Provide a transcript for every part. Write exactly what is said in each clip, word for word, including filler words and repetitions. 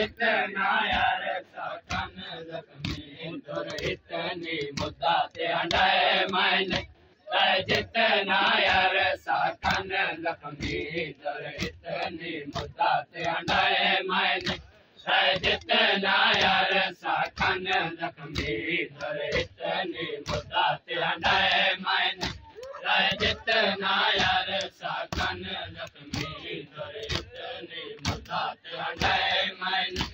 जितना यार साखन लक्ष्मी दर इतनी मुद्दा से हटाए मैंने जितना यार साखन लक्ष्मी दर इतनी मुद्दा से हटाए मैंने जितना यार साखन लक्ष्मी दर इतनी मुद्दा से हटाए मैंने जितना यार साखन लक्ष्मी दर इतनी मुद्दा से हटाए मैंने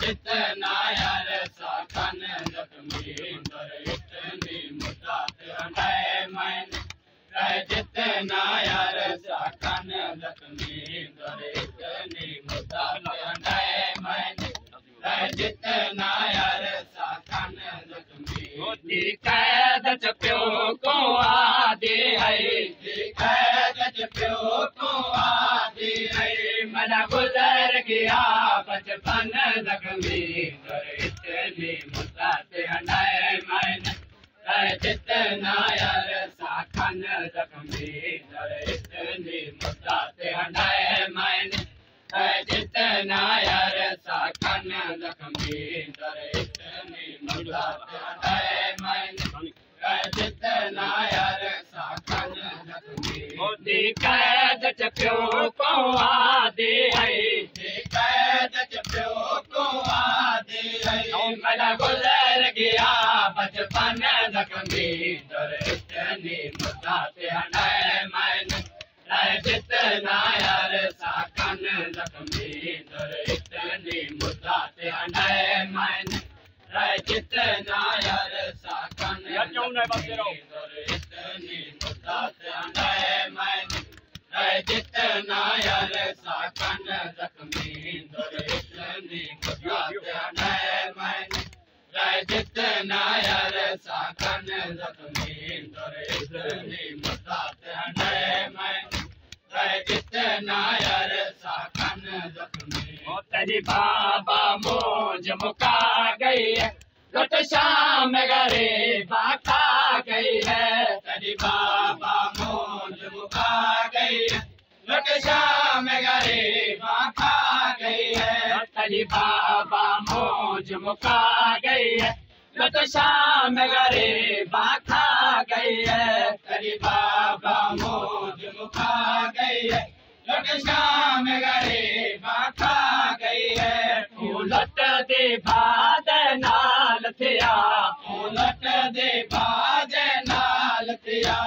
जितना यार साखन लक्ष्मी दर इतनी मुद्दा से हटाए मैंने जितना यार साखन लक्ष्मी कैद च प्यो को आदि है कैद च प्यो को आदि है मना गुजर गया बचपन लक्ष्मी दर इतनी मुद्दा से हटाए मैंने जितना यार साखन लक्ष्मी दर इतनी मुद्दा से हटाए मैंने जितना यार साखन लक्ष्मी दर इतनी मुद्दा से हटाए मैंने जितना यार साखन लक्ष्मी मोदी कैद च प्यो को आदि है कैद च प्यो को आदि है मेरा गुजर गया बचपन लक्ष्मी दर इतनी मुद्दा से हटाए मैंने जितना यार साखन लक्ष्मी दर इतनी मुद्दा से हटाए मैंने जितना यार साखन दर इतनी मुद्दा से हटाए मैंने जितना यार साखन लक्ष्मी दर इतनी मुद्दा से हटाए मैंने जितना यार साखन लक्ष्मी दर इतनी मुद्दा से हटाए मैंने जितना यार साखन लक्ष्मी तेरी बाबा मोज मुका गई है लुट शाम गरीबा खा गई है तेरी बाबा मोज मुका गई है लुट शाम गरीबा खा गई है तेरी बाबा मोज मुका गई है लुट शाम गरीबा खा गई है तेरी बाबा मोज मुका गई है लुट शाम गरीबा खा गई है तू लुट दे बाद नाल थिया तू लुट दे बाद नाल थिया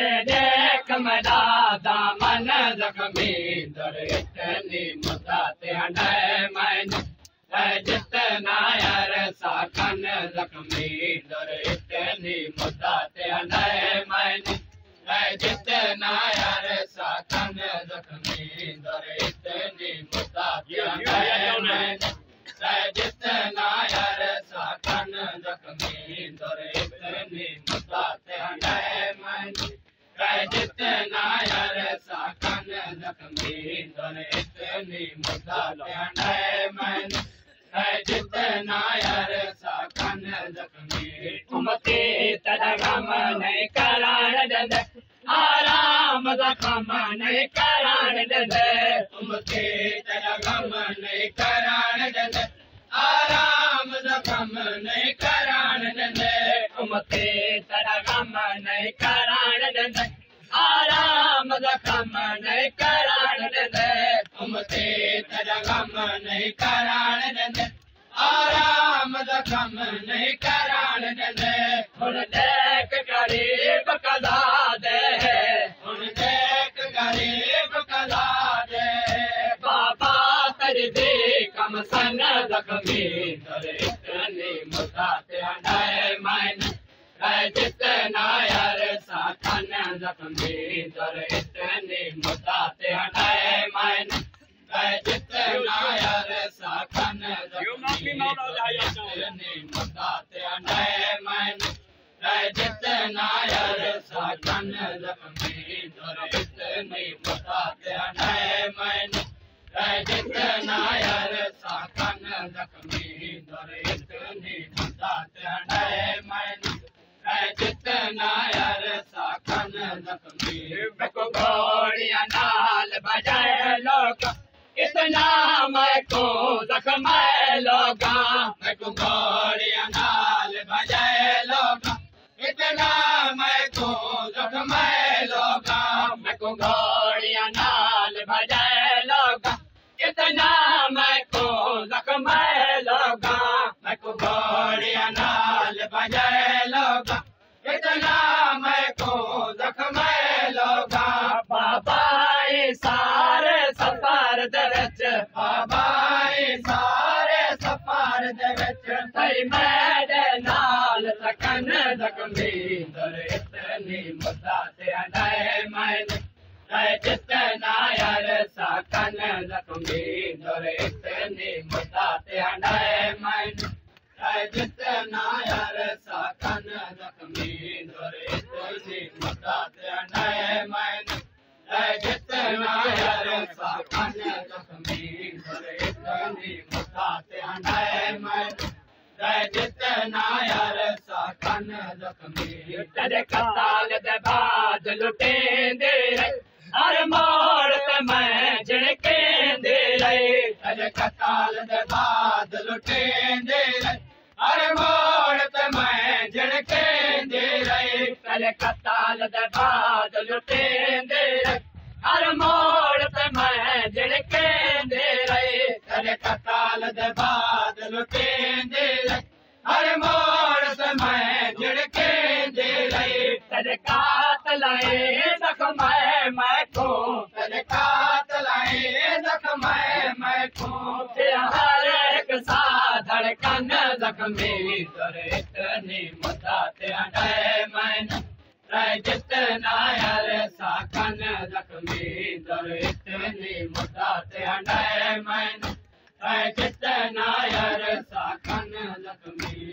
ए देख मेरा दामन जख्मी दर इतनी मुद्दा से हटाए मैंने जितना यार साखन लक्ष्मी दर इतनी मुद्दा से हटाए मैंने जितना यार साखन लक्ष्मी दर इतनी मुद्दा से हटाए मैंने जितना यार साखन लक्ष्मी दर इतनी मुद्दा से हटाए मैंने जितना यार साखन लक्ष्मी दर इतनी मुद्दा से हटाए मैंने जितना यार साखन लक्ष्मी उमते तेरा गम नहीं करार दे आराम जखम नहीं करार दे उमते तेरा गम नहीं करार दे आराम जखम नहीं करार दे उमते तेरा गम नहीं करार दे आराम जखम नहीं करार दे उमते तेरा गम नहीं करार दे आराम जखम नहीं करार दे हुन देख गरीब कदा दे हुन देख गरीब कदा दे बाबा तेरी दे कम सन जखमी दर इतनी मुद्दा से हटाए मैंने जितना यार साखन लक्ष्मी दर इतनी मुद्दा से हटाए मैंने जितना यार साखन लक्ष्मी दर इतनी मुद्दा से हटाए मैंने जितना यार साखन लक्ष्मी दर इतनी मुद्दा से हटाए मैंने जितना यार साखन लक्ष्मी दर इतनी मुद्दा से हटाए मैंने जितना यार साखन लक्ष्मी को घोड़िया नाल बजाए लोग इतना मैं को जख्म लोगा मैं कुंगोरिया नाल बजाए लोगा इतना मैं को जख्म लोगा मैं कुंगोरिया नाल बजाए लोगा इतना मैं को जख्म लोगा मैं कुंगोरिया नाल बजाए लोगा इतना मैं को जख्म लोगा बाबा सारे सफर दरच बाबा सारे सफर दरच सही मैं नाल सकन जख्मी दर इतनी मुद्दा से अनाए मैंने जितना यार सकन जख्मी दर इतनी मुद्दा से अनाए मैंने जितना यार सकन जख्मी दर इतनी मुद्दा से अनाए मैंने जितना यार साकन जख्मी दर इतनी मुद्दा से अनाए मैं जितना यार साकन जख्मी तेरे कताल दे बाद लुटेंदे अरे मोड़ ते मैं झिड़केंदे तेरे कताल दे बाद लुटेंदे अरे मोड़ ते मैं झिड़केंदे तेरे कताल दे बाद लुटेंदे हर मोड़ पे मैं झिड़केंदे रहे तेरे कताल दे बाद लुटेंदे रहे हर मोड़ से मैं झिड़केंदे रहे तेरे कातलाए जख्म मैं को तेरे कातलाए जख्म मैं को हर एक सा धड़कन जख्मी तेरे इतनी मुद्दाते अड़े मैंने जितना यार साकन जख्मी दर इतनी मुद्दा से हटाए मैंने जितना यार साकन जख्मी।